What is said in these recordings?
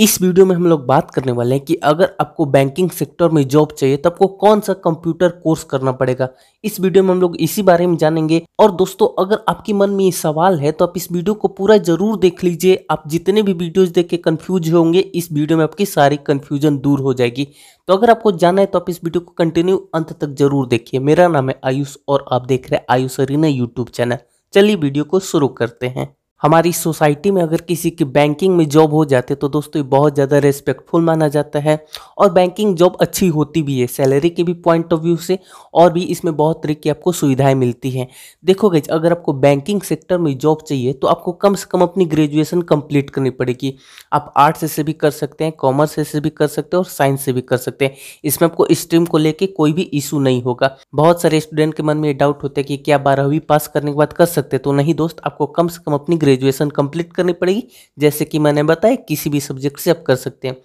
इस वीडियो में हम लोग बात करने वाले हैं कि अगर आपको बैंकिंग सेक्टर में जॉब चाहिए तो आपको कौन सा कंप्यूटर कोर्स करना पड़ेगा। इस वीडियो में हम लोग इसी बारे में जानेंगे। और दोस्तों, अगर आपके मन में ये सवाल है तो आप इस वीडियो को पूरा जरूर देख लीजिए। आप जितने भी वीडियोस देख के कन्फ्यूज होंगे, इस वीडियो में आपकी सारी कन्फ्यूजन दूर हो जाएगी। तो अगर आपको जानना है तो आप इस वीडियो को कंटिन्यू अंत तक जरूर देखिए। मेरा नाम है आयुष और आप देख रहे हैं आयुष अरीना यूट्यूब चैनल। चलिए वीडियो को शुरू करते हैं। हमारी सोसाइटी में अगर किसी की बैंकिंग में जॉब हो जाती है तो दोस्तों ये बहुत ज़्यादा रेस्पेक्टफुल माना जाता है और बैंकिंग जॉब अच्छी होती भी है सैलरी के भी पॉइंट ऑफ व्यू से, और भी इसमें बहुत तरह की आपको सुविधाएं मिलती हैं। देखोगे अगर आपको बैंकिंग सेक्टर में जॉब चाहिए तो आपको कम से कम अपनी ग्रेजुएशन कंप्लीट करनी पड़ेगी। आप आर्ट्स से भी कर सकते हैं, कॉमर्स से भी कर सकते हैं और साइंस से भी कर सकते हैं। इसमें आपको स्ट्रीम को लेकर कोई भी इशू नहीं होगा। बहुत सारे स्टूडेंट के मन में ये डाउट होता है कि क्या 12वीं पास करने के बाद कर सकते हैं। तो नहीं दोस्त, आपको कम से कम अपनी ग्रेजुएशन कंप्लीट करनी पड़ेगी। जैसे कि मैंने बताया, किसी भी सब्जेक्ट से आप कर सकते हैं।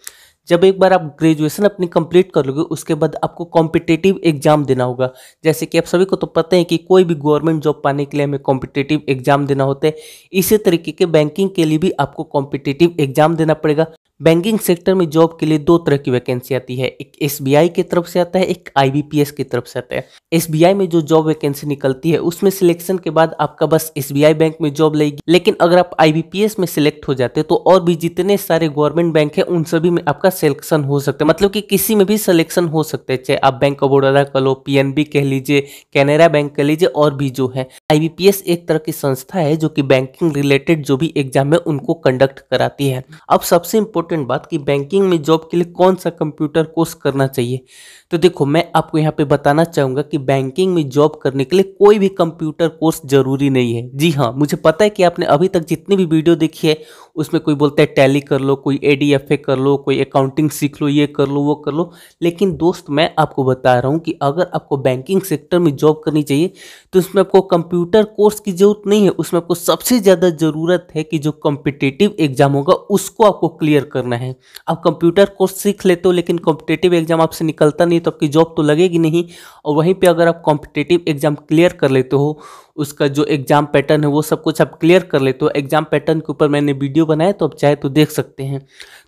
जब एक बार आप ग्रेजुएशन अपनी कंप्लीट कर लोगे, उसके बाद आपको कॉम्पिटेटिव एग्जाम देना होगा। जैसे कि आप सभी को तो पता है कि कोई भी गवर्नमेंट जॉब पाने के लिए हमें कॉम्पिटेटिव एग्जाम देना होता है। इसी तरीके के बैंकिंग के लिए भी आपको कॉम्पिटेटिव एग्जाम देना पड़ेगा। बैंकिंग सेक्टर में जॉब के लिए दो तरह की वैकेंसी आती है, एक SBI की तरफ से आता है, एक IBPS की तरफ से आता है। SBI में जो जॉब वैकेंसी निकलती है उसमें सिलेक्शन के बाद आपका बस SBI बैंक में जॉब लगेगी। लेकिन अगर आप IBPS में सिलेक्ट हो जाते तो और भी जितने सारे गवर्नमेंट बैंक है उन सभी में आपका सिलेक्शन हो सकता है, मतलब कि किसी में भी सिलेक्शन हो सकता है। चाहे आप बैंक ऑफ बड़ौदा कह लो, PNB कह लीजिए, कैनरा बैंक कह लीजिए, और भी जो है। IBPS एक तरह की संस्था है जो कि बैंकिंग रिलेटेड जो भी एग्जाम है उनको कंडक्ट कराती है। अब सबसे इम्पोर्टेंट बात कि बैंकिंग में जॉब के लिए कौन सा कंप्यूटर कोर्स करना चाहिए। तो देखो, मैं आपको यहाँ पे बताना चाहूंगा कि बैंकिंग में जॉब करने के लिए कोई भी कंप्यूटर कोर्स जरूरी नहीं है। जी हाँ, मुझे पता है कि आपने अभी तक जितनी भी वीडियो देखी है उसमें कोई बोलता है टैली कर लो, कोई ADF कर लो, कोई अकाउंटिंग सीख लो, ये कर लो, वो कर लो। लेकिन दोस्त, मैं आपको बता रहा हूँ कि अगर आपको बैंकिंग सेक्टर में जॉब करनी चाहिए तो उसमें आपको कंप्यूटर कोर्स की जरूरत नहीं है। उसमें आपको सबसे ज़्यादा ज़रूरत है कि जो कॉम्पिटिटिव एग्जाम होगा उसको आपको क्लियर करना है। आप कंप्यूटर कोर्स सीख लेते हो लेकिन कॉम्पिटिटिव एग्जाम आपसे निकलता नहीं तो आपकी जॉब तो लगेगी नहीं। और वहीं पे अगर आप कॉम्पिटिटिव एग्जाम क्लियर कर लेते हो, उसका जो एग्जाम पैटर्न है वो सब कुछ आप क्लियर कर लेते हो। एग्जाम पैटर्न के ऊपर मैंने वीडियो बनाया तो आप चाहे तो देख सकते हैं।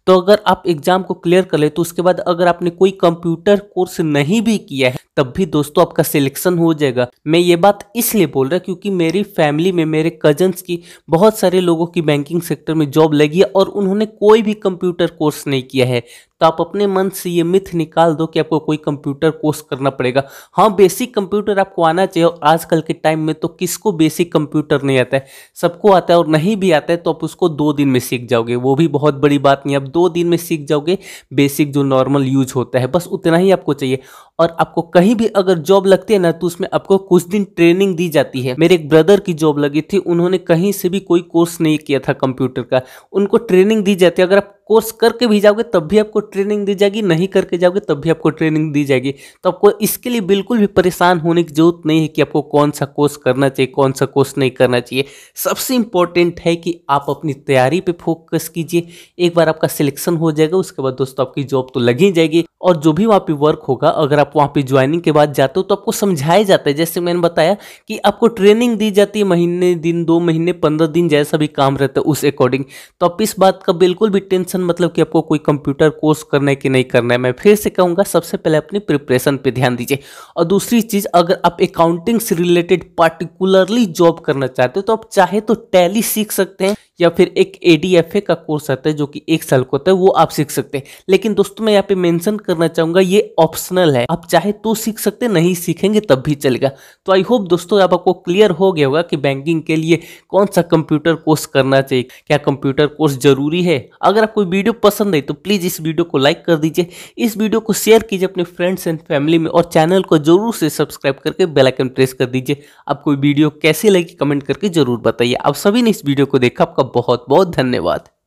तो अगर आप एग्जाम को क्लियर कर लेते हो, उसके बाद अगर आपने कोई कंप्यूटर कोर्स नहीं भी किया है तब भी दोस्तों आपका सिलेक्शन हो जाएगा। मैं ये बात इसलिए बोल रहा क्योंकि मेरी फैमिली में मेरे कजन्स की बहुत सारे लोगों की बैंकिंग सेक्टर में जॉब लगी है और उन्होंने कोई भी कंप्यूटर कोर्स नहीं किया है। तो आप अपने मन से ये मिथ निकाल दो कि आपको कोई कंप्यूटर कोर्स करना पड़ेगा। हाँ, बेसिक कंप्यूटर आपको आना चाहिए और आजकल के टाइम में तो किसको बेसिक कंप्यूटर नहीं आता है, सबको आता है। और नहीं भी आता है तो आप उसको 2 दिन में सीख जाओगे, वो भी बहुत बड़ी बात नहीं। आप 2 दिन में सीख जाओगे बेसिक जो नॉर्मल यूज होता है, बस उतना ही आपको चाहिए। और आपको कहीं भी अगर जॉब लगती है ना तो उसमें आपको कुछ दिन ट्रेनिंग दी जाती है। मेरे एक ब्रदर की जॉब लगी थी, उन्होंने कहीं से भी कोई कोर्स नहीं किया था कंप्यूटर का, उनको ट्रेनिंग दी जाती है। अगर आप कोर्स करके भी जाओगे तब भी आपको ट्रेनिंग दी जाएगी, नहीं करके जाओगे तब भी आपको ट्रेनिंग दी जाएगी। तो आपको इसके लिए बिल्कुल भी परेशान होने की जरूरत नहीं है कि आपको कौन सा कोर्स करना चाहिए, कौन सा कोर्स नहीं करना चाहिए। सबसे इंपॉर्टेंट है कि आप अपनी तैयारी पे फोकस कीजिए। एक बार आपका सिलेक्शन हो जाएगा उसके बाद दोस्तों आपकी जॉब तो लग ही जाएगी। और जो भी वहाँ पे वर्क होगा, अगर आप वहाँ पे ज्वाइनिंग के बाद जाते हो तो आपको समझाया जाता है। जैसे मैंने बताया कि आपको ट्रेनिंग दी जाती है, महीने दिन, 2 महीने, 15 दिन, जैसा भी काम रहता है उस अकॉर्डिंग। तो आप इस बात का बिल्कुल भी टेंशन मतलब कि आपको कोई कंप्यूटर कोर्स करना है कि नहीं करना है, मैं फिर से कहूँगा सबसे पहले अपनी प्रिपरेशन पर ध्यान दीजिए। और दूसरी चीज़, अगर आप अकाउंटिंग से रिलेटेड पार्टिकुलरली जॉब करना चाहते हो तो आप चाहे तो टैली सीख सकते हैं या फिर एक ADF का कोर्स आता है जो कि 1 साल का होता है, वो आप सीख सकते हैं। लेकिन दोस्तों, मैं यहाँ पे मेंशन करना चाहूँगा ये ऑप्शनल है, आप चाहे तो सीख सकते, नहीं सीखेंगे तब भी चलेगा। तो आई होप दोस्तों अब आपको क्लियर हो गया होगा कि बैंकिंग के लिए कौन सा कंप्यूटर कोर्स करना चाहिए, क्या कंप्यूटर कोर्स जरूरी है। अगर आपको वीडियो पसंद आई तो प्लीज़ इस वीडियो को लाइक कर दीजिए, इस वीडियो को शेयर कीजिए अपने फ्रेंड्स एंड फैमिली में और चैनल को जरूर से सब्सक्राइब करके बेल आइकन प्रेस कर दीजिए। आपको वीडियो कैसी लगी कमेंट करके जरूर बताइए। आप सभी ने इस वीडियो को देखा, आपका बहुत बहुत धन्यवाद।